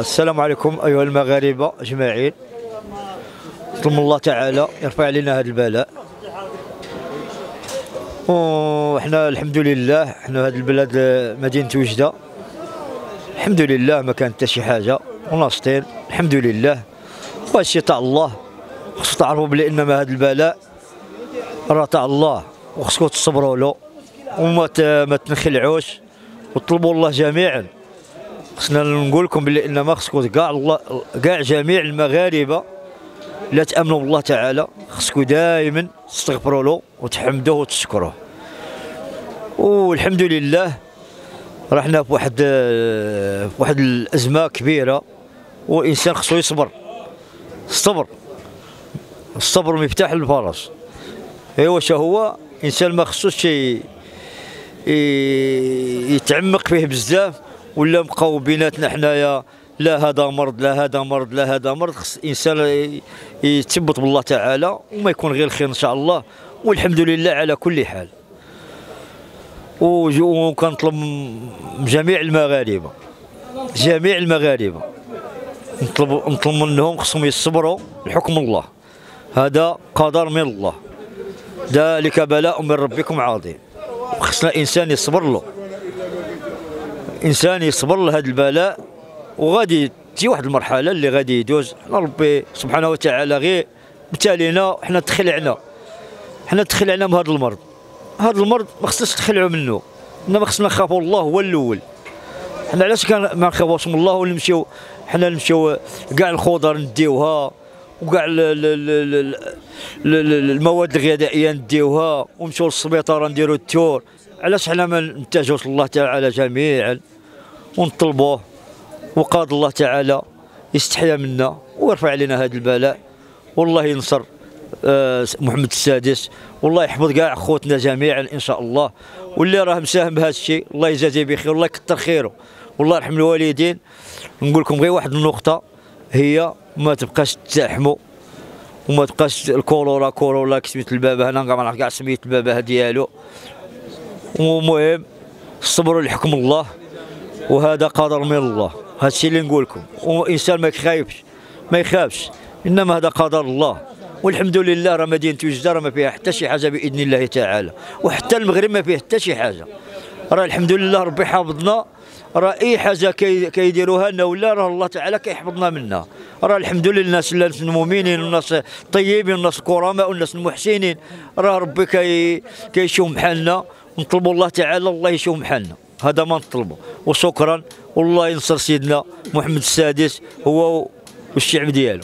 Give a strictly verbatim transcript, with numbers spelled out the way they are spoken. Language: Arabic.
السلام عليكم أيها المغاربة أجمعين. نطلب الله تعالى يرفع علينا هذا البلاء. وحنا الحمد لله حنا هذا البلد مدينة وجدة الحمد لله ما كانت حتى شي حاجة، وناشطين الحمد لله. وهذا الشيء تاع الله، خصو تعرفوا بلي انما هذا البلاء راه تاع الله وخصكم تصبروا له وما ما تنخلعوش وطلبوا الله جميعا. خصنا نقول لكم بلي انما خصكم كاع الله كاع جميع المغاربه لا تامنوا بالله تعالى، خصكم دائما تستغفروا له وتحمدوه وتشكروه. والحمد لله راه حنا في واحد في واحد الازمه كبيره، والانسان خصو يصبر. الصبر الصبر مفتاح الفرس. ايوا شا هو انسان ما خصوش يتعمق فيه بزاف، ولا بقاو بيناتنا حنايا لا هذا مرض لا هذا مرض لا هذا مرض. خص الانسان يتثبت بالله تعالى وما يكون غير الخير ان شاء الله. والحمد لله على كل حال. وكنطلب من جميع المغاربه جميع المغاربه نطلب نطلب منهم خصهم يصبروا لحكم الله، هذا قدر من الله، ذلك بلاء من ربكم عظيم. خصنا انسان يصبر له، انسان يصبر لهذا البلاء، وغادي تجي واحد المرحله اللي غادي يدوز. ربي سبحانه وتعالى غير بتالينا، حنا تخلعنا حنا تخلعنا من هذا المرض. هذا المرض ما خصناش نتخلعوا منه، انما خصنا نخافوا الله هو الاول. حنا علاش كان ما نخافوش من الله ونمشيو حنا نمشيو كاع الخضر نديوها وكاع المواد الغذائيه نديوها ونمشيو للسبيطار نديرو التور؟ علاش حنا ما نتجهوش لله تعالى جميعا ونطلبوه؟ وقاد الله تعالى يستحيا منا ويرفع علينا هذا البلاء، والله ينصر محمد السادس، والله يحفظ كاع خوتنا جميعا ان شاء الله. واللي راه مساهم بهذا الشيء الله يجازيه بخير، الله يكثر خيره، والله يرحم الوالدين. نقول لكم غير واحد النقطه، هي ما تبقاش تزاحموا وما تبقاش الكورونا كورونا كسميت البابا، انا ما نعرف كاع سميت البابا ديالو. ومهم صبروا لحكم الله وهذا قدر من الله. هذا الشيء اللي نقول لكم، وانسان ما يخايبش ما يخافش، انما هذا قدر الله. والحمد لله راه مدينه وجده راه ما فيها حتى شي حاجه باذن الله تعالى، وحتى المغرب ما فيه حتى شي حاجه. راه الحمد لله ربي حافظنا، راه اي حاجه كيديروها لنا ولا راه الله تعالى كيحفظنا منها. راه الحمد لله الناس الناس المؤمنين والناس الطيبين والناس الكرماء والناس المحسنين راه ربي كي كيشوم حالنا، ونطلبوا الله تعالى الله يشوم حالنا، هذا ما نطلبوا. وشكرا، والله ينصر سيدنا محمد السادس هو والشعب ديالو.